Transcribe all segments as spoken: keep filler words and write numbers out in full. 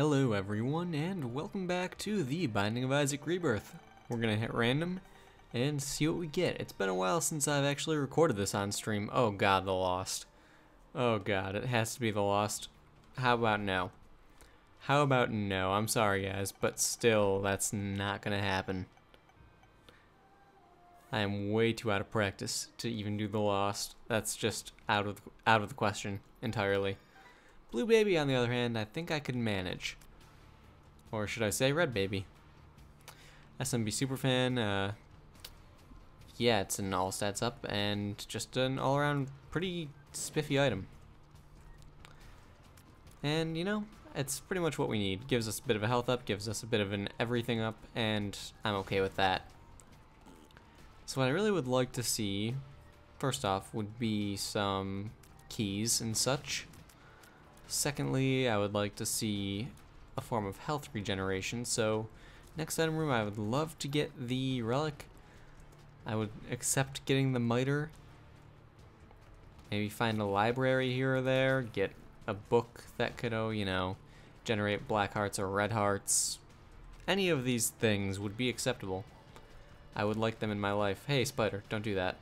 Hello everyone, and welcome back to The Binding of Isaac Rebirth. We're gonna hit random and see what we get. It's been a while since I've actually recorded this on stream. Oh god, the Lost. Oh god, it has to be the Lost. How about no? How about no? I'm sorry guys, but still, that's not gonna happen. I am way too out of practice to even do the Lost. That's just out of, out of the question entirely. Blue Baby, on the other hand, I think I could manage. Or should I say Red Baby? S M B superfan, uh, yeah, it's an all stats up and just an all around pretty spiffy item. And, you know, it's pretty much what we need. Gives us a bit of a health up, gives us a bit of an everything up, and I'm okay with that. So what I really would like to see, first off, would be some keys and such. Secondly, I would like to see a form of health regeneration, so next item room I would love to get the relic. I would accept getting the miter. Maybe find a library here or there, get a book that could, oh, you know, generate black hearts or red hearts. Any of these things would be acceptable. I would like them in my life. Hey, spider, don't do that.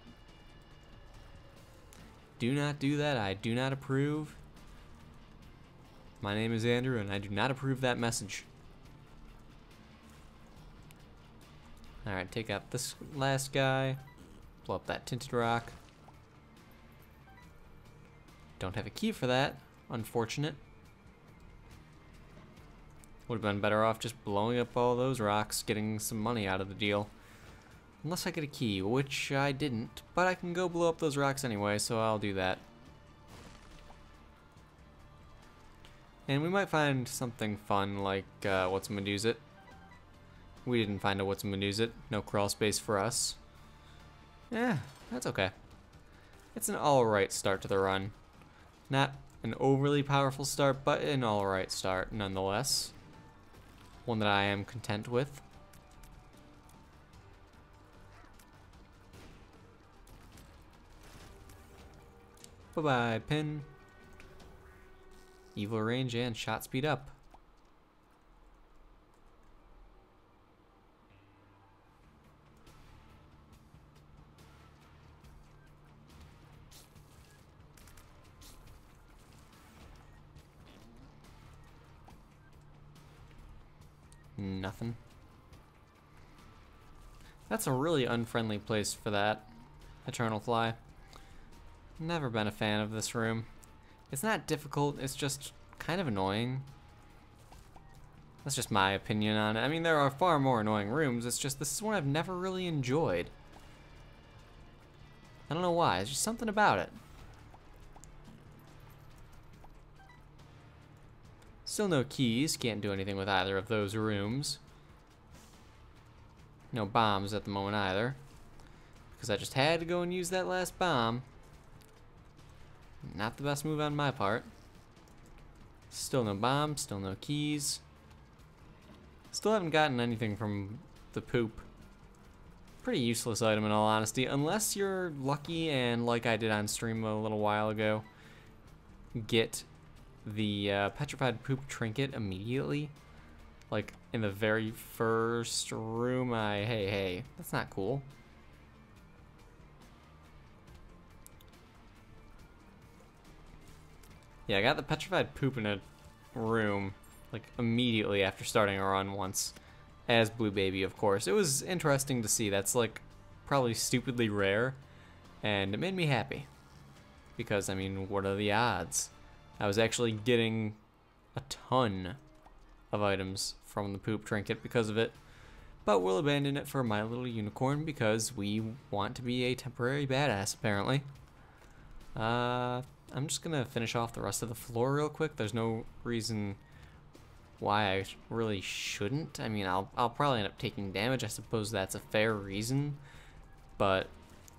Do not do that. I do not approve. My name is Andrew, and I do not approve that message. Alright, take out this last guy. Blow up that tinted rock. Don't have a key for that. Unfortunate. Would have been better off just blowing up all those rocks, getting some money out of the deal. Unless I get a key, which I didn't, but I can go blow up those rocks anyway, so I'll do that. And we might find something fun like uh, what's Meduset. We didn't find out what's Meduset. No crawl space for us. Yeah, that's okay. It's an alright start to the run. Not an overly powerful start, but an alright start nonetheless. One that I am content with. Bye bye, pin. Evil range and shot speed up. Nothing. That's a really unfriendly place for that Eternal Fly. Never been a fan of this room. It's not difficult, it's just kind of annoying. That's just my opinion on it. I mean, there are far more annoying rooms, it's just this is one I've never really enjoyed. I don't know why, it's just something about it. Still no keys, can't do anything with either of those rooms. No bombs at the moment either, because I just had to go and use that last bomb. Not the best move on my part. Still no bombs, still no keys. Still haven't gotten anything from the poop. Pretty useless item in all honesty, unless you're lucky and, like I did on stream a little while ago, get the uh, petrified poop trinket immediately. Like in the very first room. I hey hey, that's not cool. Yeah, I got the petrified poop in a room, like, immediately after starting a run once, as Blue Baby, of course. It was interesting to see. That's, like, probably stupidly rare, and it made me happy. Because, I mean, what are the odds? I was actually getting a ton of items from the poop trinket because of it, but we'll abandon it for My Little Unicorn because we want to be a temporary badass, apparently. Uh... I'm just gonna finish off the rest of the floor real quick. There's no reason why I really shouldn't. I mean, I'll, I'll probably end up taking damage. I suppose that's a fair reason. But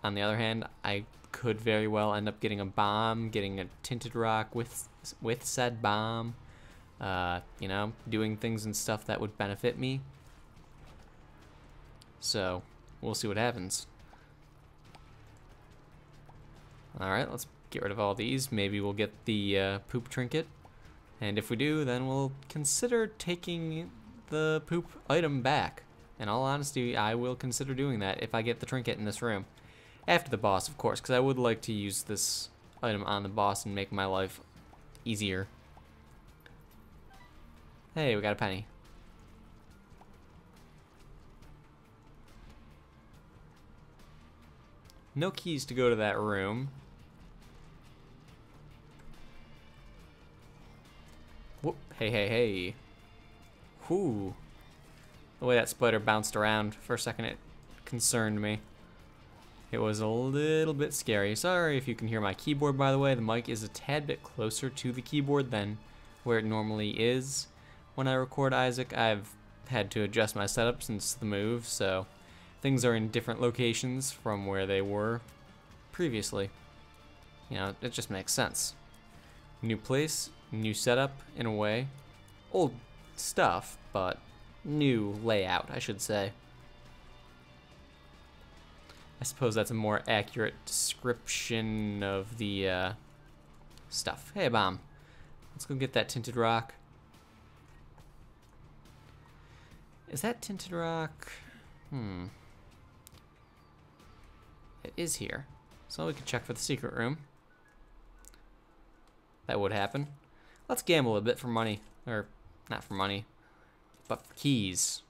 on the other hand, I could very well end up getting a bomb, getting a tinted rock with, with said bomb. Uh, you know, doing things and stuff that would benefit me. So, we'll see what happens. Alright, let's... get rid of all these. Maybe we'll get the uh, poop trinket. And if we do, then we'll consider taking the poop item back. In all honesty, I will consider doing that if I get the trinket in this room. After the boss, of course, because I would like to use this item on the boss and make my life easier. Hey, we got a penny. No keys to go to that room. Whoop, hey, hey, hey. Whoo. The way that spider bounced around for a second, it concerned me. It was a little bit scary. Sorry if you can hear my keyboard, by the way. The mic is a tad bit closer to the keyboard than where it normally is. When I record Isaac, I've had to adjust my setup since the move, so things are in different locations from where they were previously. You know, it just makes sense. New place, new setup in a way. Old stuff, but new layout, I should say. I suppose that's a more accurate description of the uh, stuff. Hey, bomb. Let's go get that tinted rock. Is that tinted rock? Hmm. It is here. So we can check for the secret room. That would happen. Let's gamble a bit for money. Or, not for money, but for keys.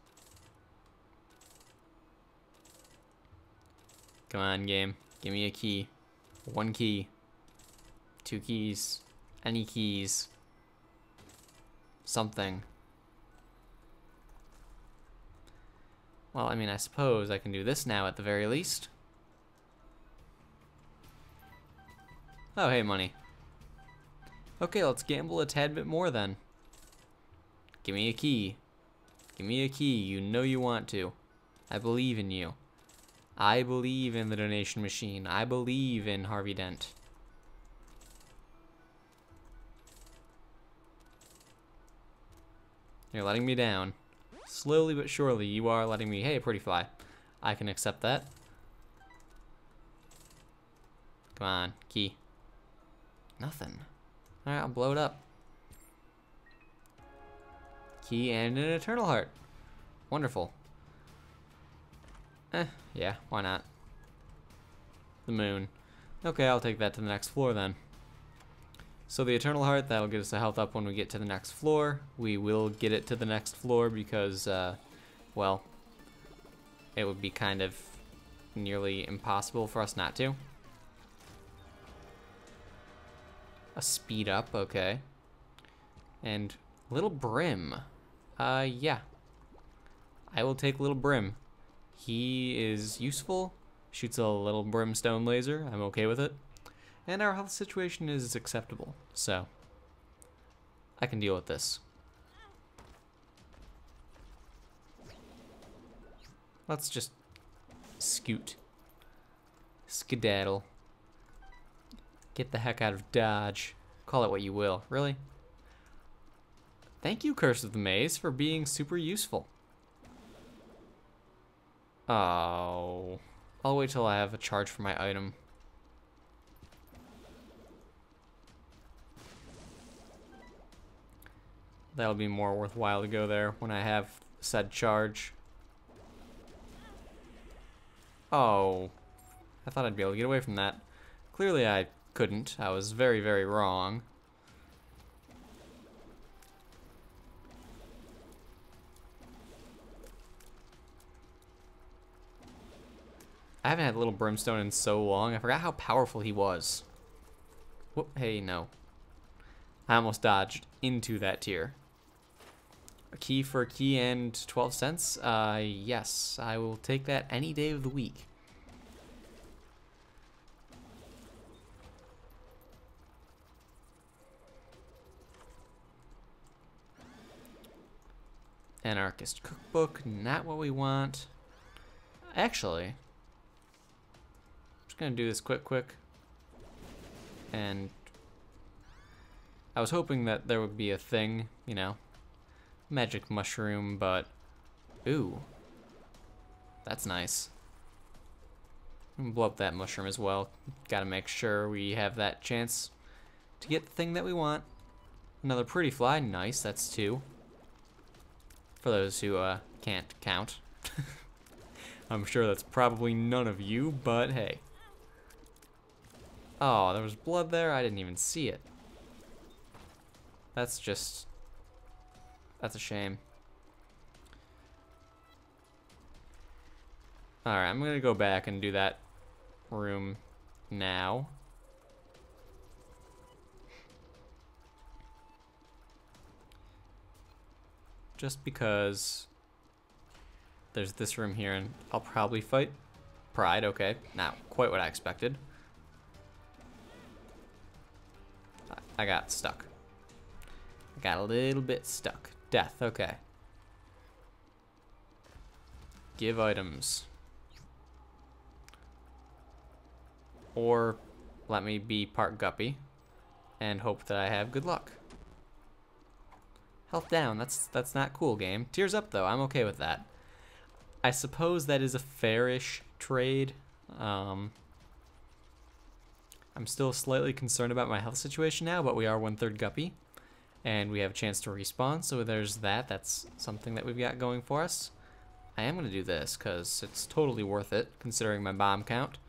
Come on, game. Give me a key. One key. Two keys. Any keys. Something. Well, I mean, I suppose I can do this now at the very least. Oh, hey, money. Okay, let's gamble a tad bit more then. Give me a key. Give me a key. You know you want to. I believe in you. I believe in the donation machine. I believe in Harvey Dent. You're letting me down. Slowly but surely, you are letting me... Hey, pretty fly. I can accept that. Come on, key. Nothing. Alright, I'll blow it up. Key and an eternal heart. Wonderful. Eh, yeah, why not? The moon. Okay, I'll take that to the next floor then. So the Eternal Heart, that'll get us a health up when we get to the next floor. We will get it to the next floor because, uh, well, it would be kind of nearly impossible for us not to. A speed up, okay. And Little Brim. Uh, yeah. I will take Little Brim. He is useful. Shoots a little brimstone laser. I'm okay with it. And our health situation is acceptable, so I can deal with this. Let's just scoot. Skedaddle. Get the heck out of Dodge. Call it what you will, really. Thank you, Curse of the Maze, for being super useful. Oh. I'll wait till I have a charge for my item. That'll be more worthwhile to go there when I have said charge. Oh, I thought I'd be able to get away from that. Clearly I couldn't. I was very, very wrong. I haven't had Little Brimstone in so long. I forgot how powerful he was. Whoop, hey, no. I almost dodged into that tier. A key for a key and twelve cents? Uh, yes, I will take that any day of the week. Anarchist cookbook, not what we want. Actually, I'm just gonna do this quick, quick. And I was hoping that there would be a thing, you know. Magic mushroom, but ooh, that's nice. I'm gonna blow up that mushroom as well. Gotta make sure we have that chance to get the thing that we want. Another pretty fly. Nice, that's two. For those who uh, can't count. I'm sure that's probably none of you, but hey. Oh, there was blood there. I didn't even see it. That's just... That's a shame. Alright, I'm gonna go back and do that room now. Just because there's this room here and I'll probably fight Pride, okay. Not quite what I expected. I got stuck. I got a little bit stuck. Death, okay. Give items. Or let me be part guppy and hope that I have good luck. Health down, that's that's not cool, game. Tears up though, I'm okay with that. I suppose that is a fairish trade. Um, I'm still slightly concerned about my health situation now, but we are one third guppy. And we have a chance to respawn, so there's that. That's something that we've got going for us. I am going to do this, because it's totally worth it, considering my bomb count.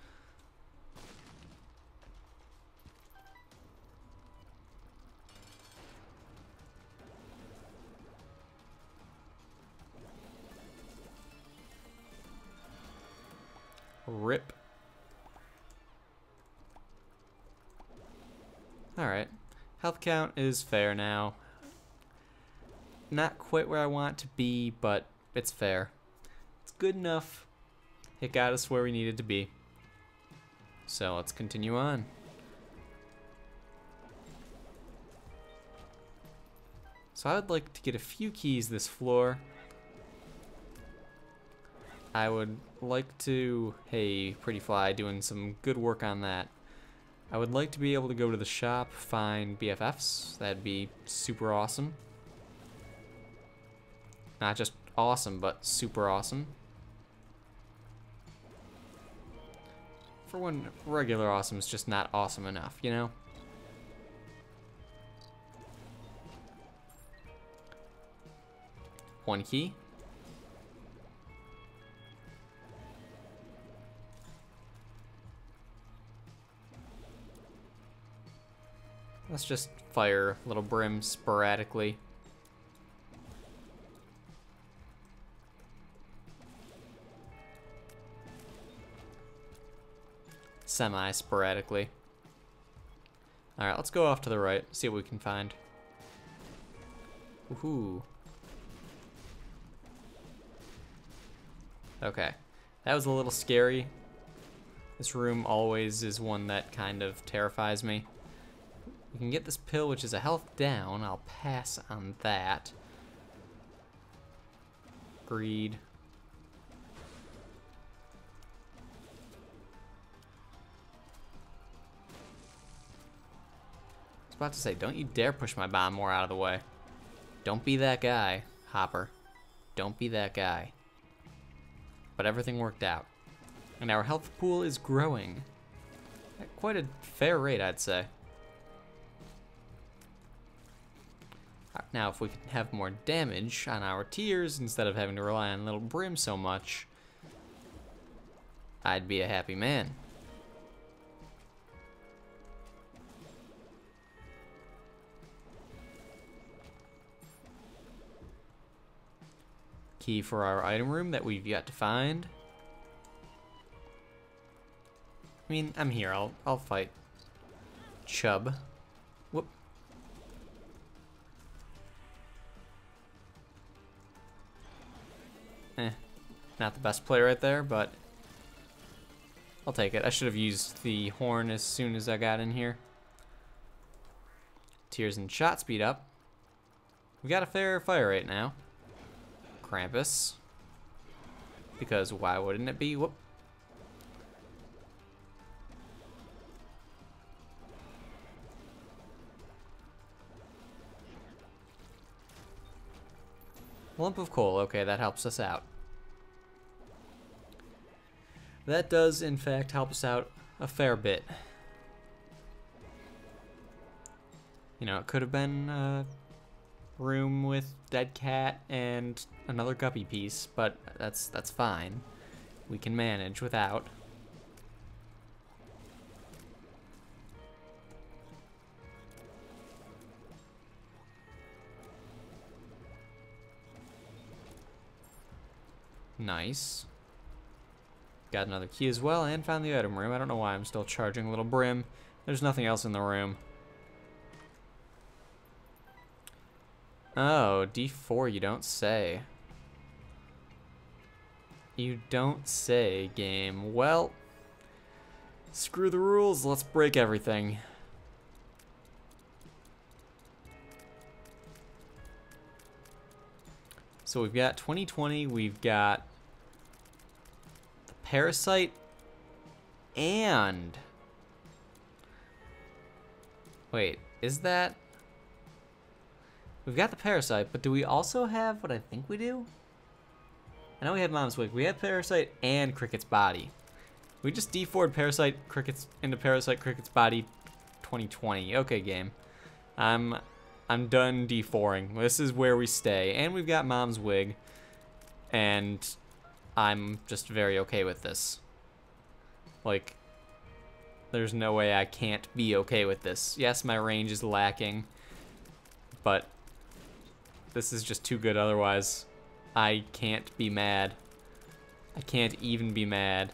Rip. Alright. Health count is fair now. Not quite where I want to be, but it's fair. It's good enough. It got us where we needed to be. So let's continue on. So I would like to get a few keys this floor. I would like to... Hey, Pretty Fly, doing some good work on that. I would like to be able to go to the shop, find B F Fs. That'd be super awesome. Not just awesome, but super awesome. For one, regular awesome is just not awesome enough, you know? One key. Let's just fire little brims sporadically. Semi-sporadically. Alright, let's go off to the right, see what we can find. Woohoo. Okay. That was a little scary. This room always is one that kind of terrifies me. We can get this pill, which is a health down. I'll pass on that. Greed. I was about to say, don't you dare push my bomb more out of the way. Don't be that guy, Hopper. Don't be that guy. But everything worked out. And our health pool is growing. At quite a fair rate, I'd say. Now, if we can have more damage on our tiers instead of having to rely on Little Brim so much, I'd be a happy man. Key for our item room that we've yet to find. I mean, I'm here. I'll, I'll fight Chubb. Whoop. Eh, not the best play right there, but I'll take it. I should have used the horn as soon as I got in here. Tears and shot speed up. We got a fair fire right now. Krampus. Because why wouldn't it be? Whoop. Lump of coal. Okay, that helps us out. That does, in fact, help us out a fair bit. You know, it could have been a room with dead cat and another guppy piece, but that's that's fine. We can manage without. Nice. Got another key as well, and found the item room. I don't know why I'm still charging a little brim. There's nothing else in the room. Oh, D four, you don't say. You don't say, game. Well, screw the rules. Let's break everything. So we've got twenty twenty, we've got the parasite, and wait, is that, we've got the parasite, but do we also have what I think we do? I know we had Mom's Wig, we had parasite and Cricket's body. We just D four'd parasite, Cricket's into parasite, Cricket's body, twenty twenty. Okay, game. I'm um, I'm done D four-ing. This is where we stay. And we've got Mom's Wig. And I'm just very okay with this. Like, there's no way I can't be okay with this. Yes, my range is lacking, but this is just too good otherwise. I can't be mad. I can't even be mad.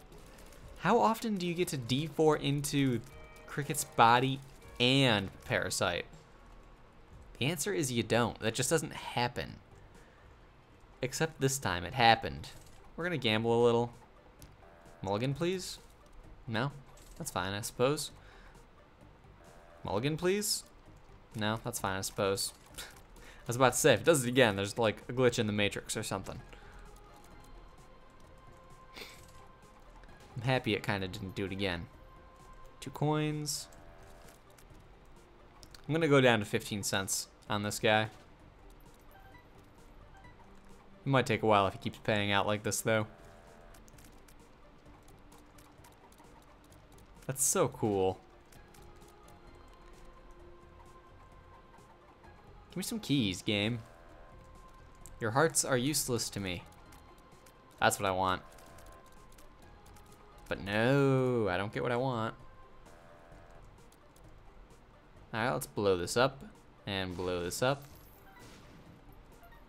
How often do you get to D four into Cricket's body and parasite? The answer is you don't. That just doesn't happen. Except this time it happened. We're gonna gamble a little. Mulligan, please? No? That's fine, I suppose. Mulligan, please? No, that's fine, I suppose. I was about to say, if it does it again, there's like a glitch in the Matrix or something. I'm happy it kind of didn't do it again. Two coins. I'm gonna go down to fifteen cents on this guy. It might take a while if he keeps paying out like this though. That's so cool. Give me some keys, game. Your hearts are useless to me. That's what I want. But no, I don't get what I want. Alright, let's blow this up, and blow this up.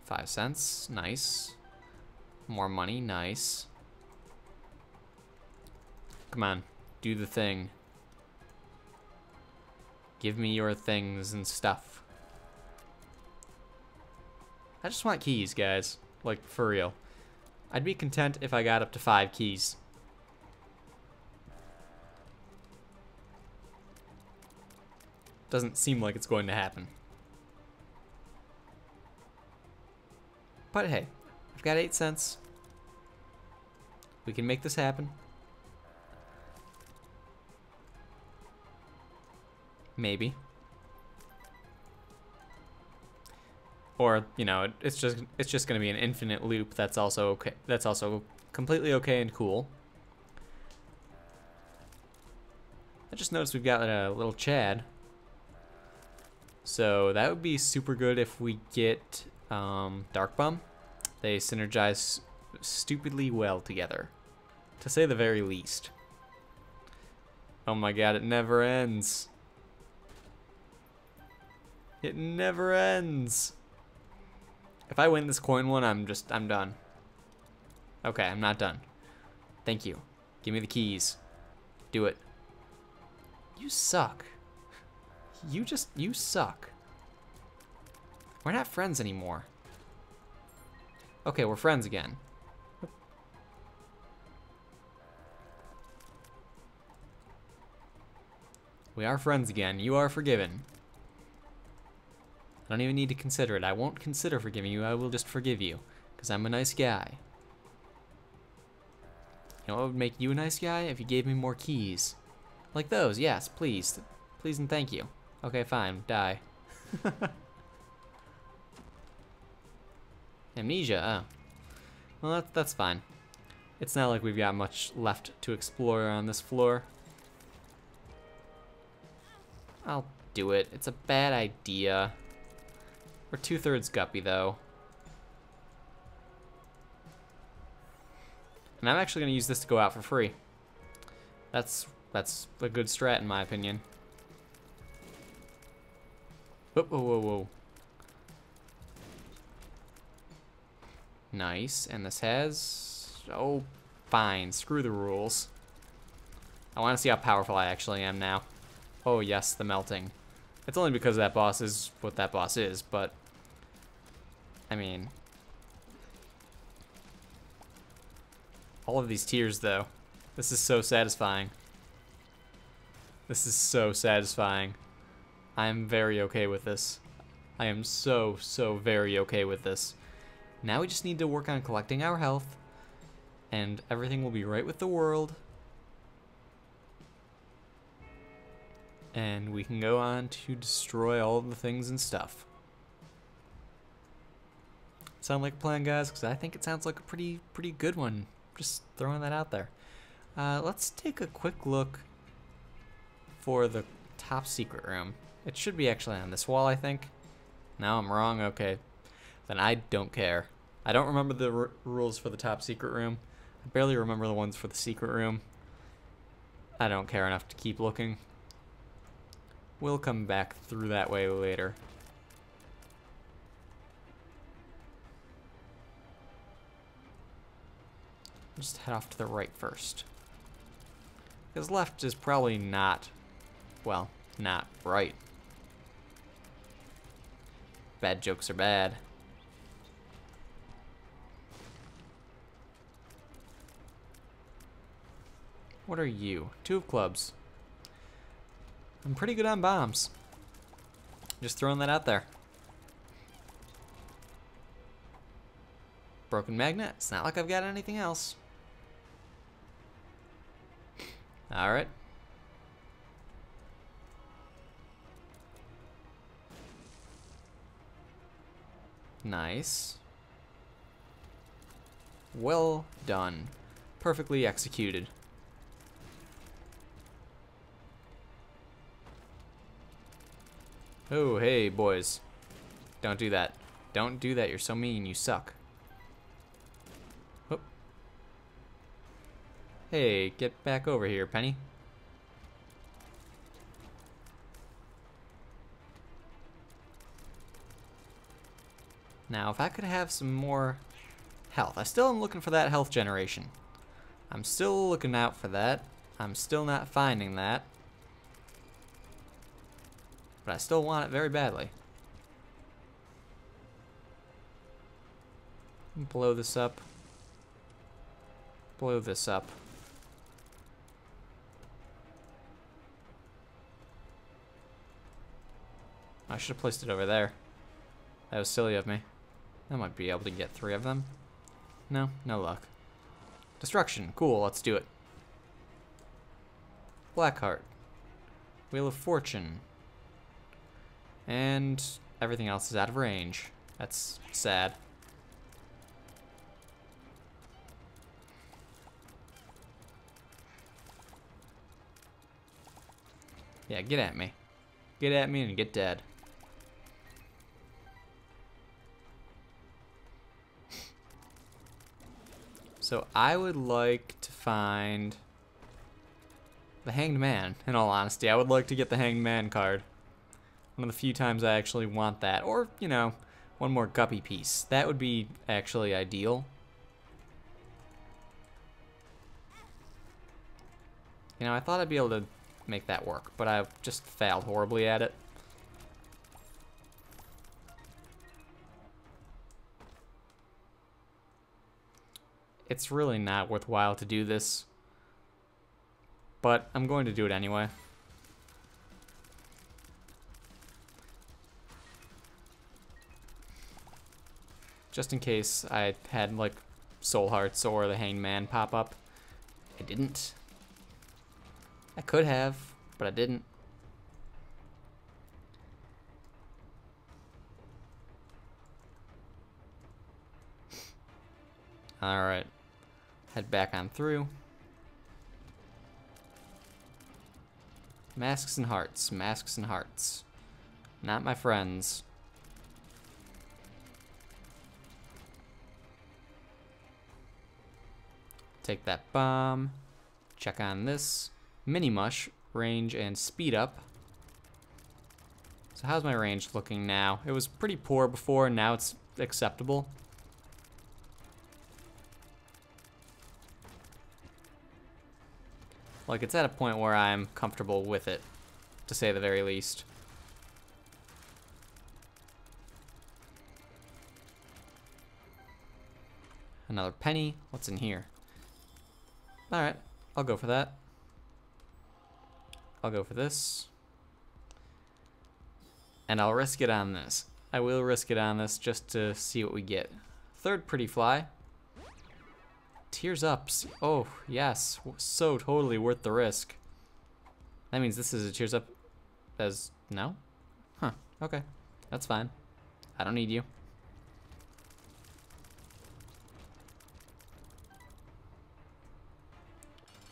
Five cents, nice. More money, nice. Come on, do the thing. Give me your things and stuff. I just want keys, guys. Like, for real. I'd be content if I got up to five keys. Doesn't seem like it's going to happen. But hey, I've got eight cents. We can make this happen. Maybe. Or, you know, it, it's just it's just gonna be an infinite loop. That's also okay. That's also completely okay and cool. I just noticed we've got a little Chad. So that would be super good if we get um, Darkbum. They synergize stupidly well together, to say the very least. Oh my god, it never ends. It never ends. If I win this coin one, I'm just, I'm done. Okay, I'm not done. Thank you. Give me the keys. Do it. You suck. You just, you suck. We're not friends anymore. Okay, we're friends again. We are friends again. You are forgiven. I don't even need to consider it. I won't consider forgiving you. I will just forgive you. Because I'm a nice guy. You know what would make you a nice guy? If you gave me more keys. Like those, yes, please. Please and thank you. Okay, fine. Die. Amnesia. Oh. Well, that, that's fine. It's not like we've got much left to explore on this floor. I'll do it. It's a bad idea. We're two-thirds guppy, though. And I'm actually going to use this to go out for free. That's that's a good strat, in my opinion. Whoa, whoa, whoa, whoa. Nice. And this has... Oh, fine. Screw the rules. I want to see how powerful I actually am now. Oh, yes, the melting. It's only because that boss is what that boss is, but... I mean... All of these tears, though. This is so satisfying. This is so satisfying. I am very okay with this. I am so, so very okay with this. Now we just need to work on collecting our health, and everything will be right with the world. And we can go on to destroy all of the things and stuff. Sound like a plan, guys? Because I think it sounds like a pretty, pretty good one. Just throwing that out there. Uh, let's take a quick look for the top secret room. It should be actually on this wall, I think. No, I'm wrong. Okay. Then I don't care. I don't remember the r rules for the top secret room. I barely remember the ones for the secret room. I don't care enough to keep looking. We'll come back through that way later. Just head off to the right first. Because left is probably not, well, not right. Bad jokes are bad. What are you? Two of clubs. I'm pretty good on bombs. Just throwing that out there. Broken magnet. It's not like I've got anything else. All right. Nice. Well done. Perfectly executed. Oh, hey, boys. Don't do that. Don't do that. You're so mean. You suck. Whoop. Hey, get back over here, Penny. Now, if I could have some more health. I still am looking for that health generation. I'm still looking out for that. I'm still not finding that. But I still want it very badly. Blow this up. Blow this up. I should have placed it over there. That was silly of me. I might be able to get three of them. No, no luck. Destruction. Cool, let's do it. Blackheart. Wheel of Fortune. And everything else is out of range. That's sad. Yeah, get at me. Get at me and get dead. So I would like to find the Hanged Man, in all honesty. I would like to get the Hanged Man card. One of the few times I actually want that. Or, you know, one more guppy piece. That would be actually ideal. You know, I thought I'd be able to make that work, but I just failed horribly at it. It's really not worthwhile to do this, but I'm going to do it anyway. Just in case I had, like, soul hearts or the Hanged Man pop up. I didn't. I could have, but I didn't. Alright. Head back on through. Masks and hearts. Masks and hearts. Not my friends. Take that bomb. Check on this. Mini mush, range and speed up. So how's my range looking now? It was pretty poor before, and now it's acceptable. Like, it's at a point where I'm comfortable with it, to say the very least. Another penny. What's in here? Alright, I'll go for that. I'll go for this. And I'll risk it on this. I will risk it on this just to see what we get. Third pretty fly. Tears ups. Oh, yes. So totally worth the risk. That means this is a tears up as... no? Huh. Okay. That's fine. I don't need you.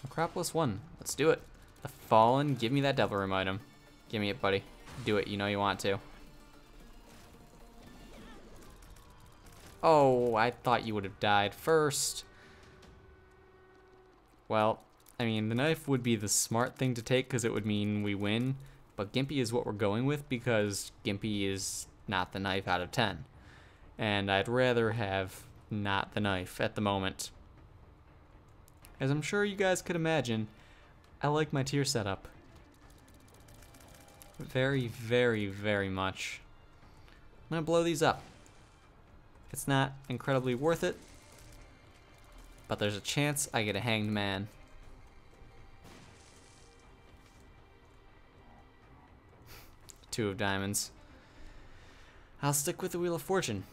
Crapless one. Let's do it. The Fallen. Give me that Devil Room item. Give me it, buddy. Do it. You know you want to. Oh, I thought you would have died first. Well, I mean, the knife would be the smart thing to take because it would mean we win, but Gimpy is what we're going with because Gimpy is not the knife out of ten. And I'd rather have not the knife at the moment. As I'm sure you guys could imagine, I like my tier setup. Very, very, very much. I'm gonna blow these up. It's not incredibly worth it, but there's a chance I get a Hanged Man. Two of diamonds. I'll stick with the Wheel of Fortune.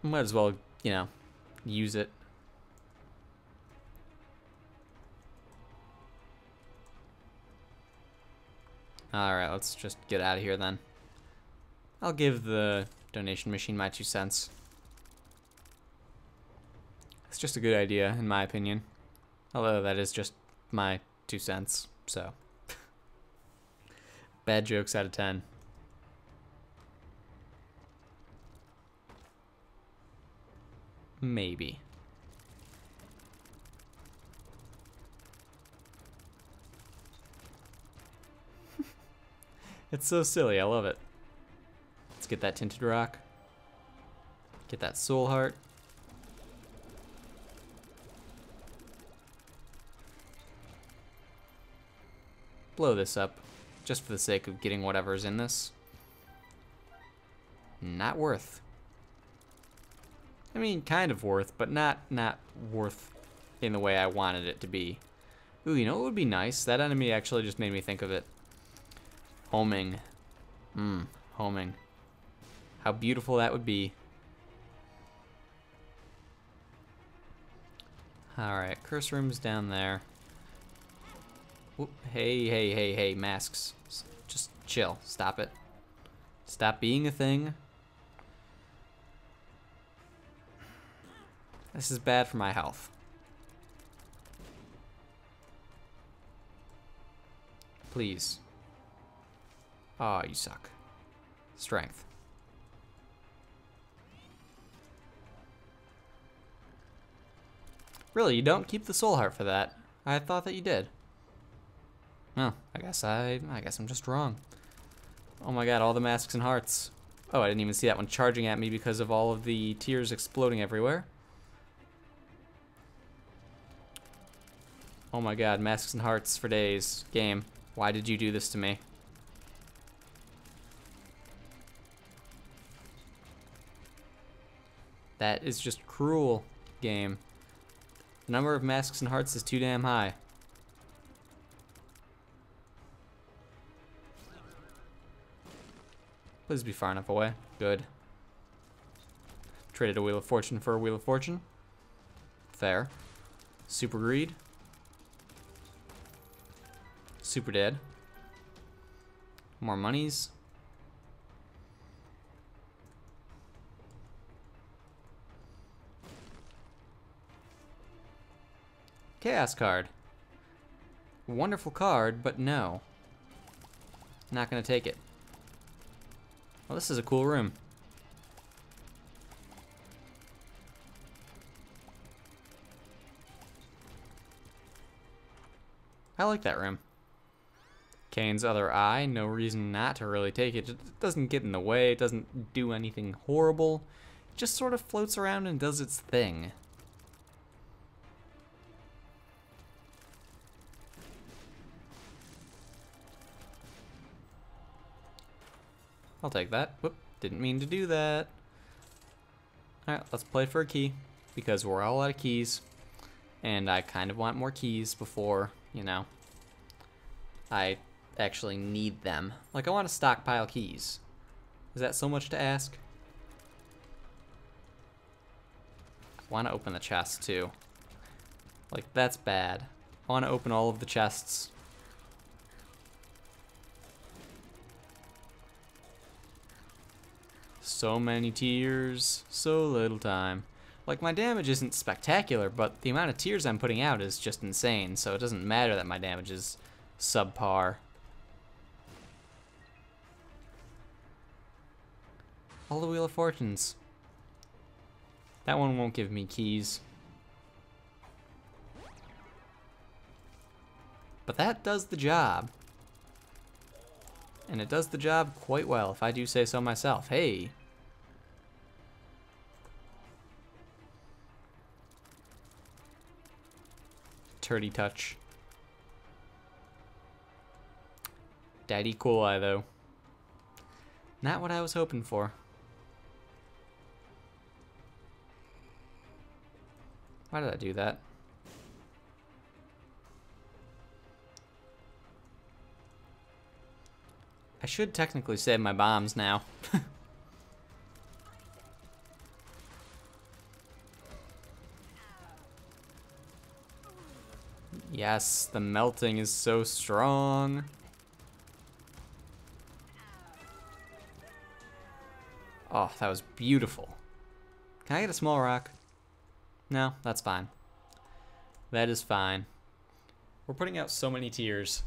Might as well, you know, use it. Alright, let's just get out of here then. I'll give the donation machine my two cents. It's just a good idea, in my opinion. Although that is just my two cents, so. Bad jokes out of ten. Maybe. It's so silly, I love it. Let's get that tinted rock. Get that soul heart. Blow this up, just for the sake of getting whatever's in this. Not worth. I mean, kind of worth, but not, not worth in the way I wanted it to be. Ooh, you know what would be nice? That enemy actually just made me think of it. Homing. Mmm, homing. How beautiful that would be. Alright, curse room's down there. Whoop, hey, hey, hey, hey, masks. Just chill. Stop it. Stop being a thing. This is bad for my health. Please. Oh, you suck. Strength. Really, you don't keep the soul heart for that? I thought that you did. Oh, I guess I, I guess I'm just wrong. Oh my god, all the masks and hearts. Oh, I didn't even see that one charging at me because of all of the tears exploding everywhere. Oh my god, masks and hearts for days. Game, why did you do this to me? That is just cruel, game. The number of masks and hearts is too damn high. Please be far enough away. Good. Traded a Wheel of Fortune for a Wheel of Fortune. Fair. Super greed. Super dead. More monies. Chaos card. Wonderful card, but no. Not gonna take it. Well, this is a cool room. I like that room. Kane's other eye, no reason not to really take it. It doesn't get in the way, it doesn't do anything horrible. It just sort of floats around and does its thing. I'll take that. Whoop, didn't mean to do that. Alright, let's play for a key, because we're all out of keys. And I kind of want more keys before, you know, I actually need them. Like, I want to stockpile keys. Is that so much to ask? I want to open the chest, too. Like, that's bad. I want to open all of the chests. So many tears, so little time. Like, my damage isn't spectacular, but the amount of tears I'm putting out is just insane, so it doesn't matter that my damage is subpar. All the Wheel of Fortunes. That one won't give me keys. But that does the job. And it does the job quite well, if I do say so myself. Hey! Turdy touch. Daddy Cool Eye, though. Not what I was hoping for. Why did I do that? I should technically save my bombs now. Yes, the melting is so strong. Oh, that was beautiful. Can I get a small rock? No, that's fine. That is fine. We're putting out so many tears.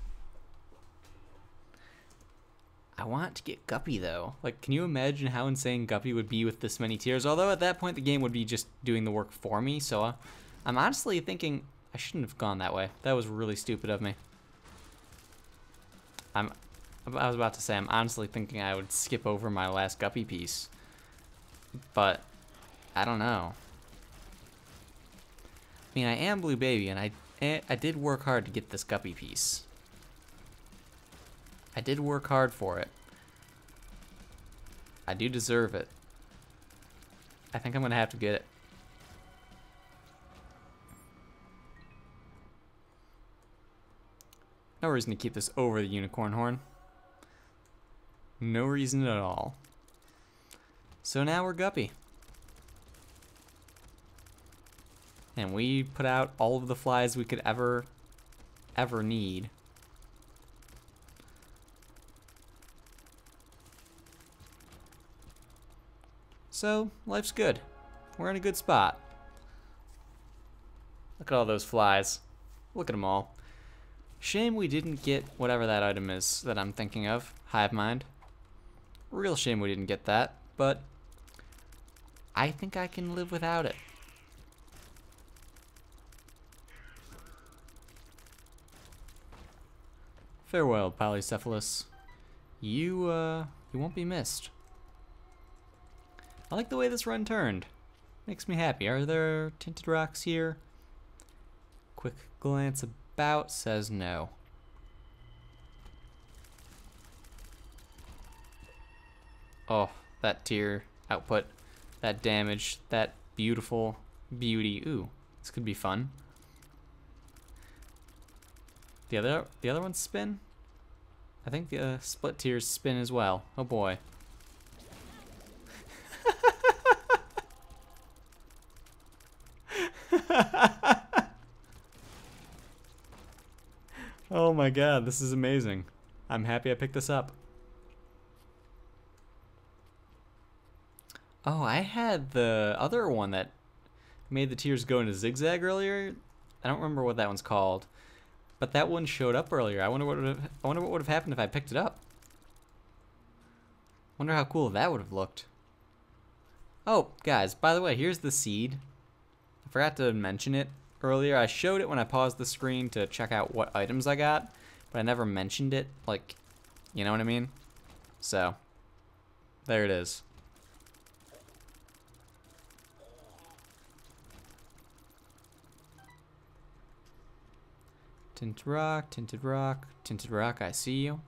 I want to get Guppy, though. Like, can you imagine how insane Guppy would be with this many tears? Although, at that point, the game would be just doing the work for me, so uh, I'm honestly thinking I shouldn't have gone that way. That was really stupid of me. I'm, I was about to say, I'm honestly thinking I would skip over my last Guppy piece. But, I don't know. I mean, I am Blue Baby, and I, I did work hard to get this Guppy piece. I did work hard for it. I do deserve it. I think I'm gonna have to get it. No reason to keep this over the unicorn horn. No reason at all. So now we're Guppy. And we put out all of the flies we could ever, ever need. So, life's good. We're in a good spot. Look at all those flies. Look at them all. Shame we didn't get whatever that item is that I'm thinking of. Hive Mind. Real shame we didn't get that, but I think I can live without it. Farewell, Polycephalus. You, uh, you won't be missed. I like the way this run turned. Makes me happy. Are there tinted rocks here? Quick glance about says no. Oh, that tier output, that damage, that beautiful beauty. Ooh, this could be fun. The other, the other one's spin? I think the uh, split tiers spin as well. Oh boy. Oh my god, this is amazing. I'm happy I picked this up. Oh, I had the other one that made the tears go into zigzag earlier. I don't remember what that one's called, but that one showed up earlier. I wonder what would have, I wonder what would have happened if I picked it up. Wonder how cool that would have looked. Oh, guys, by the way, here's the seed. I forgot to mention it earlier. I showed it when I paused the screen to check out what items I got, but I never mentioned it. Like, you know what I mean? So, there it is. Tinted rock, tinted rock, tinted rock, I see you.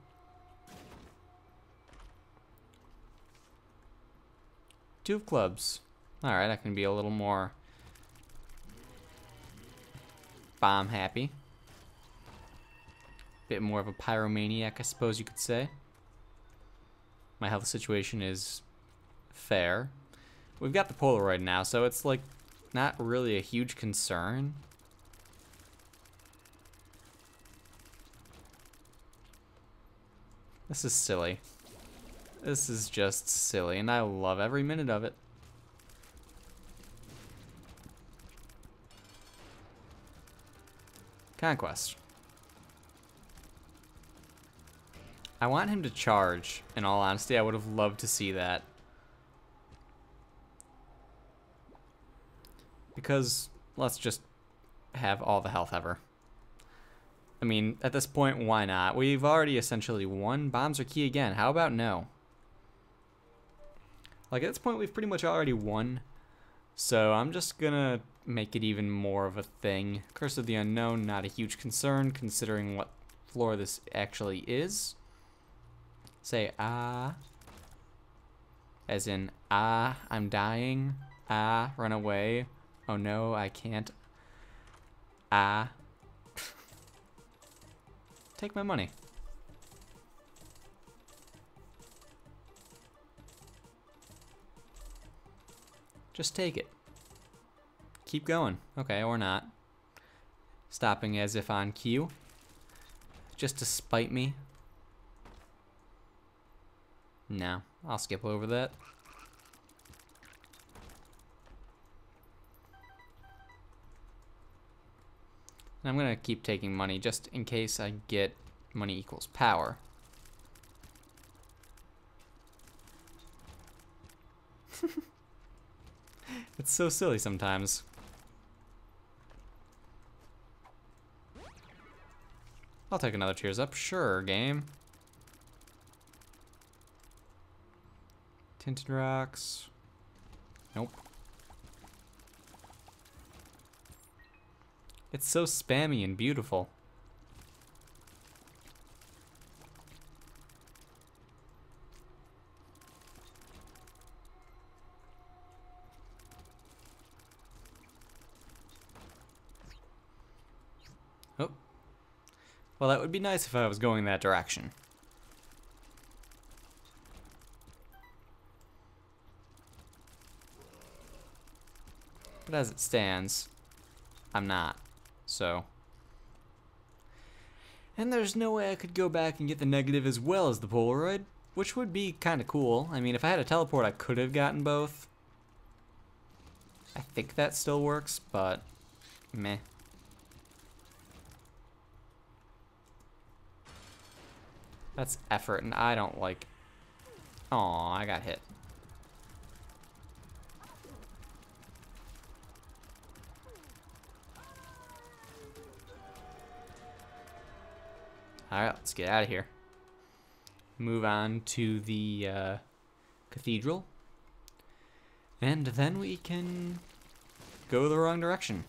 Two of clubs. Alright, I can be a little more bomb happy. Bit more of a pyromaniac, I suppose you could say. My health situation is fair. We've got the Polaroid now, so it's like not really a huge concern. This is silly. This is just silly, and I love every minute of it. Conquest. I want him to charge, in all honesty. I would have loved to see that. Because let's just have all the health ever. I mean, at this point, why not? We've already essentially won. Bombs are key again. How about no? Like, at this point, we've pretty much already won. So I'm just gonna make it even more of a thing. Curse of the Unknown, not a huge concern, considering what floor this actually is. Say, ah. As in, ah, I'm dying. Ah, run away. Oh no, I can't. Ah. Take my money. Just take it. Keep going. Okay, or not. Stopping as if on cue. Just to spite me. No, I'll skip over that. I'm gonna keep taking money just in case I get money equals power. It's so silly sometimes. I'll take another cheers up, sure, game. Tinted rocks. Nope. It's so spammy and beautiful. Oh. Well, that would be nice if I was going that direction. But as it stands, I'm not. So, and there's no way I could go back and get the negative as well as the Polaroid, which would be kind of cool. I mean, if I had a teleport, I could have gotten both. I think that still works, but meh. That's effort, and I don't like. Aw, I got hit. Alright, let's get out of here. Move on to the uh, cathedral. And then we can go the wrong direction.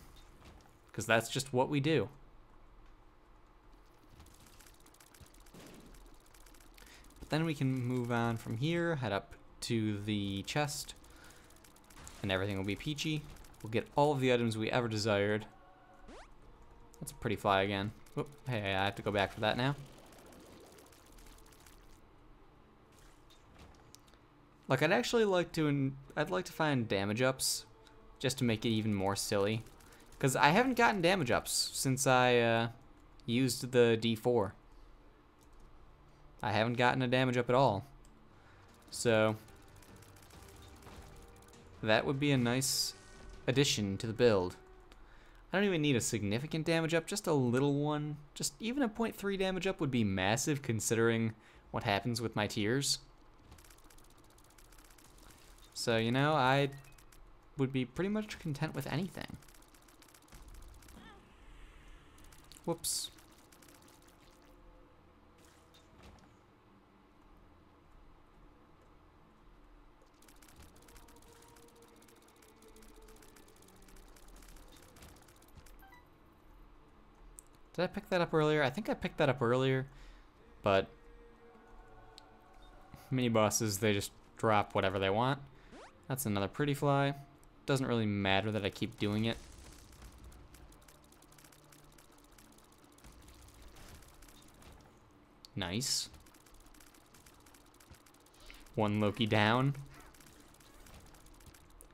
Because that's just what we do. But then we can move on from here, head up to the chest. And everything will be peachy. We'll get all of the items we ever desired. That's a pretty fly again. Whoop, hey, I have to go back for that now. Like, I'd actually like to, in I'd like to find damage ups, just to make it even more silly, because I haven't gotten damage ups since I uh, used the D four. I haven't gotten a damage up at all, so that would be a nice addition to the build. I don't even need a significant damage up, just a little one. Just even a point three damage up would be massive considering what happens with my tiers. So, you know, I would be pretty much content with anything. Whoops. Did I pick that up earlier? I think I picked that up earlier, but mini bosses, they just drop whatever they want. That's another pretty fly. Doesn't really matter that I keep doing it. Nice. One Loki down.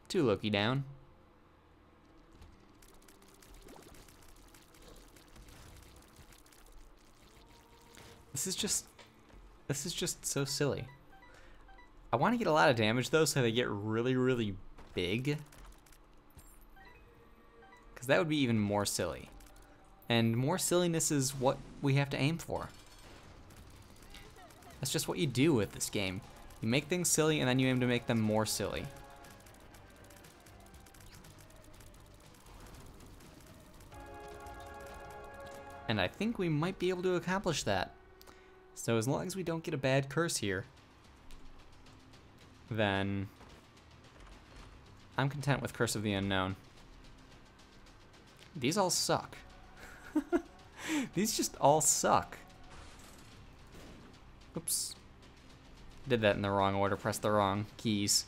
Two Loki down. This is just, this is just so silly. I want to get a lot of damage though, so they get really, really big. Because that would be even more silly. And more silliness is what we have to aim for. That's just what you do with this game. You make things silly and then you aim to make them more silly. And I think we might be able to accomplish that. So as long as we don't get a bad curse here, then I'm content with Curse of the Unknown. These all suck. These just all suck. Oops. Did that in the wrong order, pressed the wrong keys.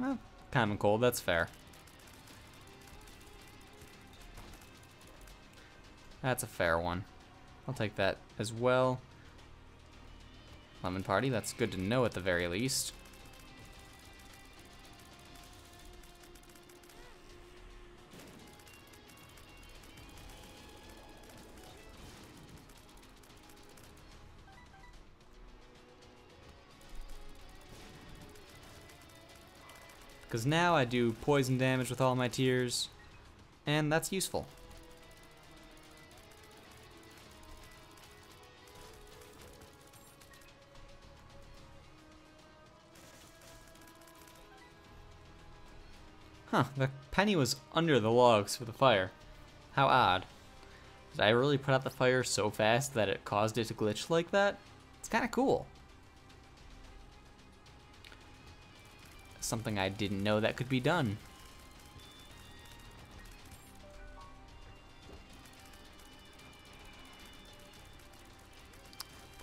Well, common cold, that's fair. That's a fair one. I'll take that as well. Lemon Party, that's good to know at the very least. Because now I do poison damage with all my tears, and that's useful. Huh, the penny was under the logs for the fire. How odd. Did I really put out the fire so fast that it caused it to glitch like that? It's kind of cool. Something I didn't know that could be done.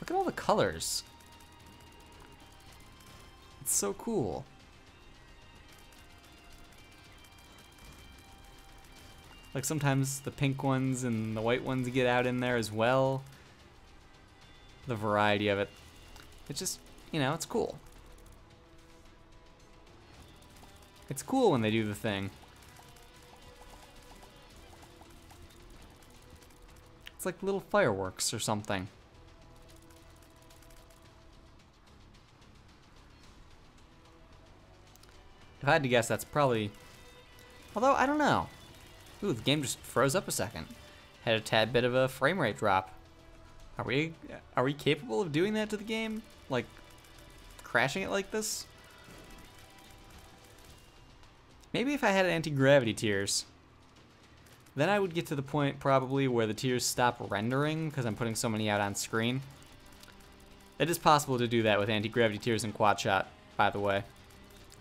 Look at all the colors. It's so cool. Like sometimes the pink ones and the white ones get out in there as well. The variety of it. It's just, you know, it's cool. It's cool when they do the thing. It's like little fireworks or something. If I had to guess, that's probably... Although, I don't know. Ooh, the game just froze up a second. Had a tad bit of a frame rate drop. Are we are we capable of doing that to the game? Like, crashing it like this? Maybe if I had anti-gravity tears, then I would get to the point probably where the tears stop rendering because I'm putting so many out on screen. It is possible to do that with anti-gravity tears and quad shot, by the way.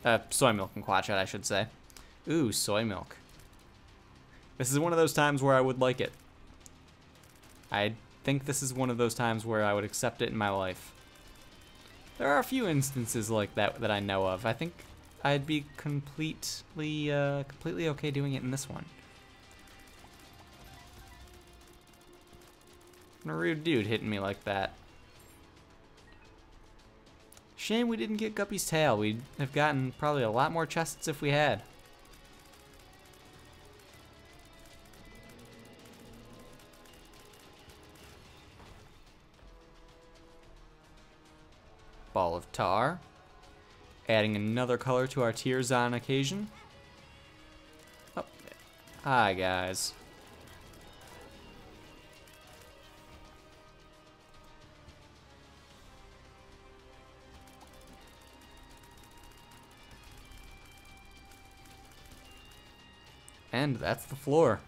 Uh, soy milk and quad shot, I should say. Ooh, soy milk. This is one of those times where I would like it. I think this is one of those times where I would accept it in my life. There are a few instances like that that I know of. I think I'd be completely, uh, completely okay doing it in this one. A rude dude hitting me like that. Shame we didn't get Guppy's tail. We'd have gotten probably a lot more chests if we had. Ball of tar, adding another color to our tears on occasion. Oh, hi guys. And that's the floor.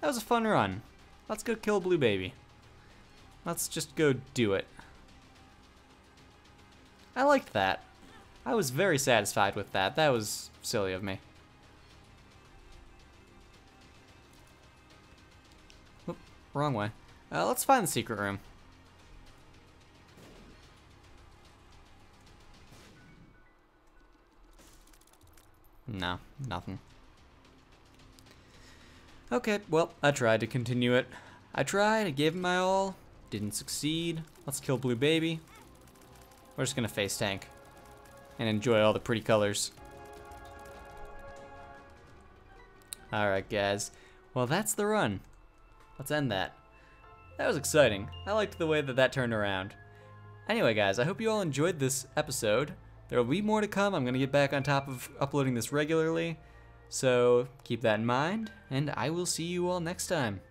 That was a fun run. Let's go kill Blue Baby. Let's just go do it. I liked that. I was very satisfied with that. That was silly of me. Oop, wrong way. Uh, let's find the secret room. No, nothing. Okay, well, I tried to continue it. I tried, I gave it my all, didn't succeed. Let's kill Blue Baby. We're just gonna face tank and enjoy all the pretty colors. Alright guys, well that's the run. Let's end that. That was exciting. I liked the way that that turned around. Anyway guys, I hope you all enjoyed this episode. There will be more to come. I'm gonna get back on top of uploading this regularly. So keep that in mind, and I will see you all next time.